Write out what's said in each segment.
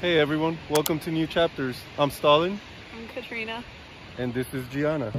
Hey everyone, welcome to New Chapters. I'm Stalin. I'm Katrina. And this is Gianna.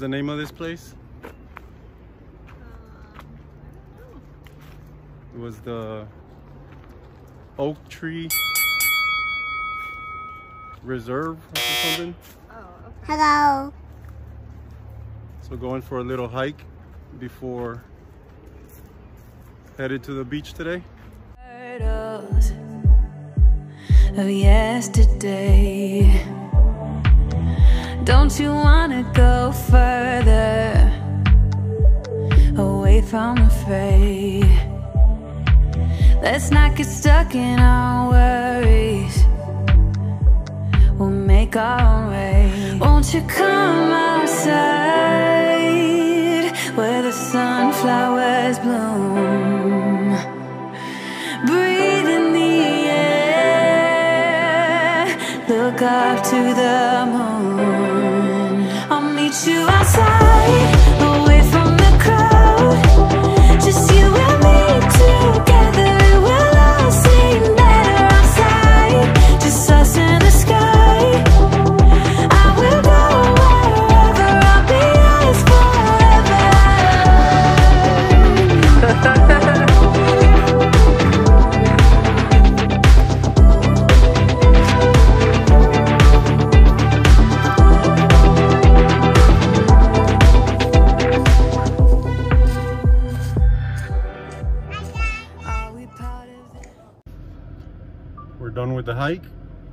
The name of this place? It was the Oak Tree Reserve or something. Oh, okay. Hello. So going for a little hike before headed to the beach today. Hurdles of yesterday. Don't you wanna go further away from the fray? Let's not get stuck in our worries. We'll make our way. Won't you come outside where the sunflowers bloom? Breathe in the air. Look up to the moon. You outside, away from the crowd, just you and me together. We'll all seem better outside, just us in the sky. I will go wherever, I'll be yours forever. Done with the hike.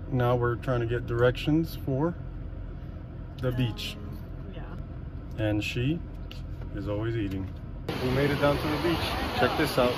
Now we're trying to get directions for the beach. Yeah. And she is always eating. We made it down to the beach. Check this out.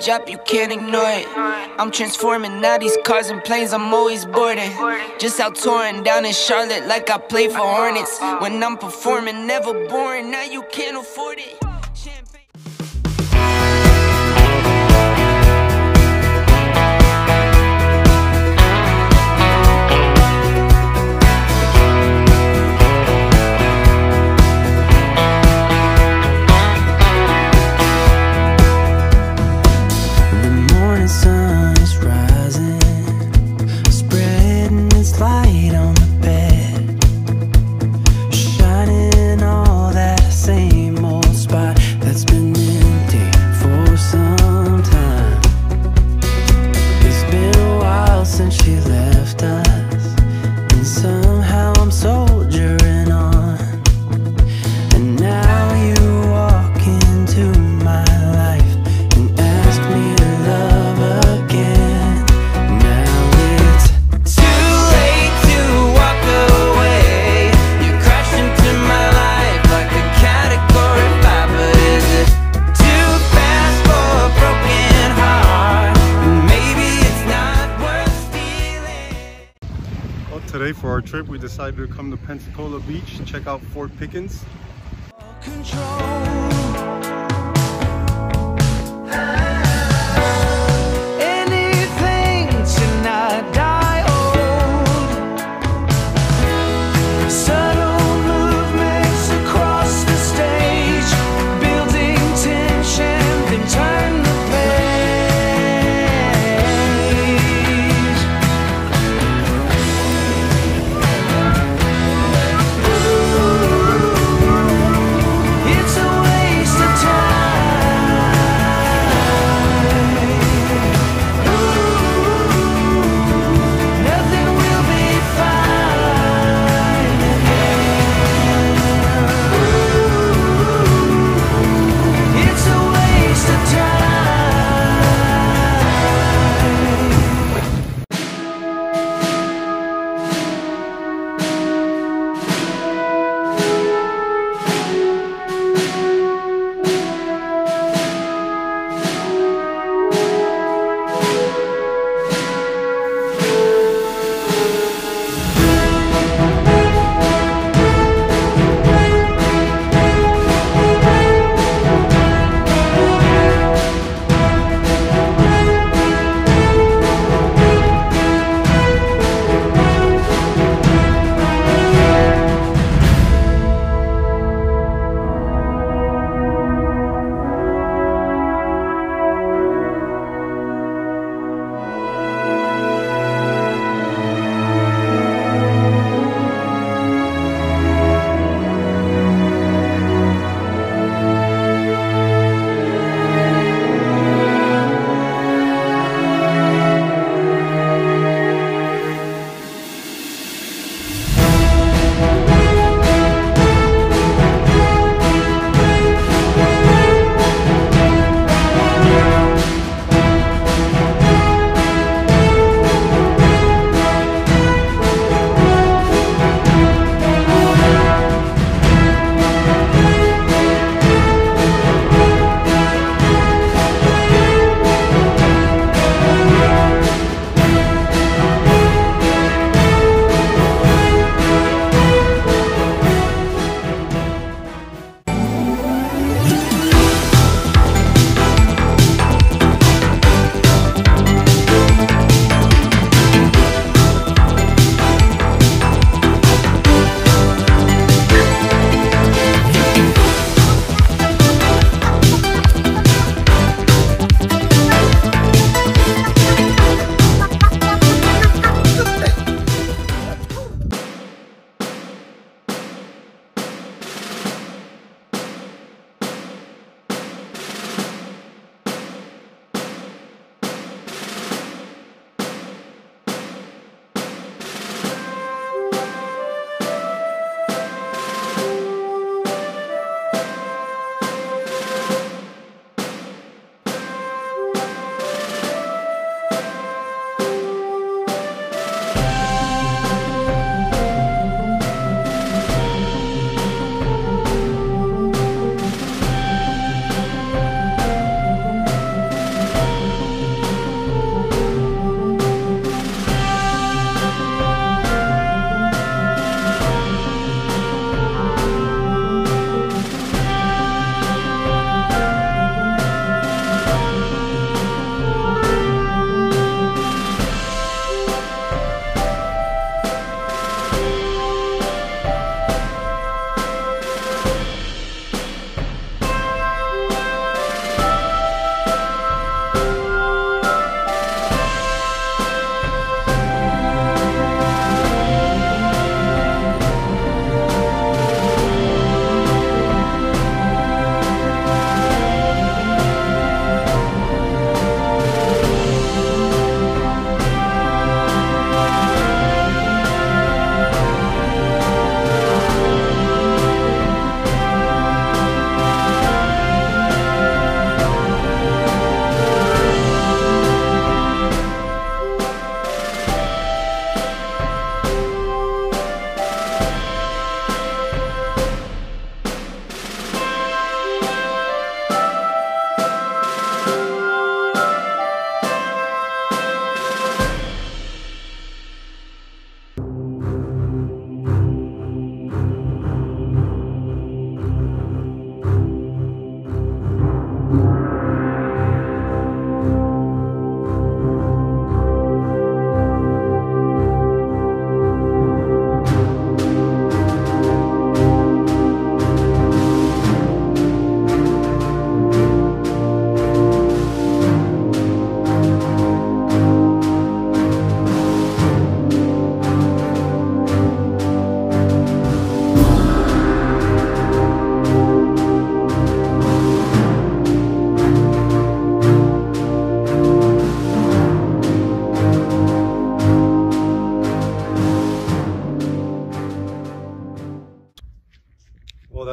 Job, you can't ignore it. I'm transforming now, these cars and planes, I'm always boarding. Just out touring down in Charlotte like I play for Hornets. When I'm performing, never boring, now you can't afford it. Sun is rising. Today for our trip, we decided to come to Pensacola Beach and check out Fort Pickens. It's a way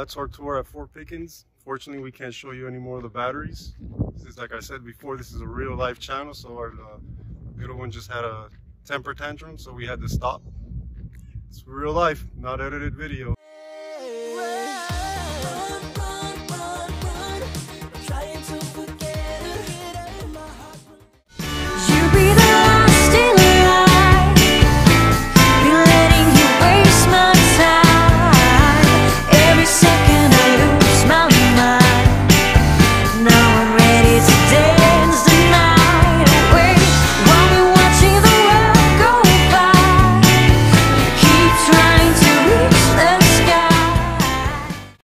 that's our tour at Fort Pickens. Fortunately, we can't show you any more of the batteries. Since, like I said before, this is a real life channel, so our little one just had a temper tantrum, so we had to stop. It's real life, not edited video.